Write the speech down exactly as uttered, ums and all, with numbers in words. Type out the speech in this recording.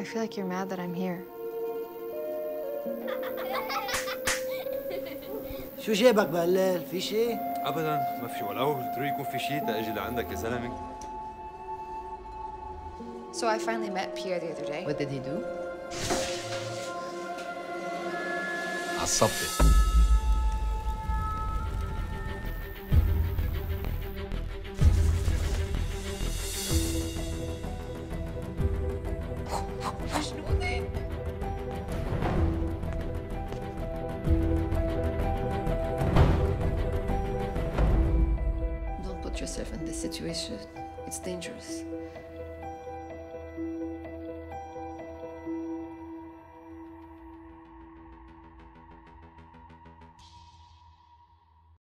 I feel like you're mad that I'm here. شو جابك بهلال؟ في شيء؟ أبداً ما في ولا قلت له يكون في شيء تأجي لعندك يا زلمة. So I finally met Pierre the other day. What did he do? عصبتي. Don't put yourself in this situation. It's dangerous.